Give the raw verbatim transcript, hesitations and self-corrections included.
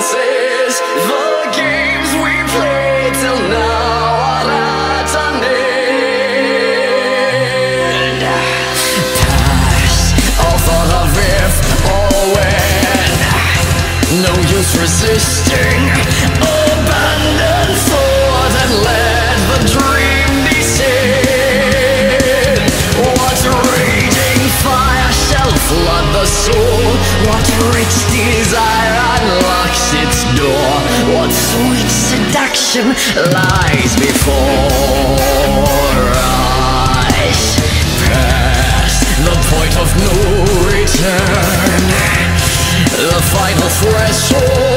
dances, the games we play till now are at an end. Ties all for the rift or win. No use resisting, abandoned for that let the dream descend. What raging fire shall flood the soul, what rich desire unlocks its door, what sweet seduction lies before us. Past the point of no return, the final threshold.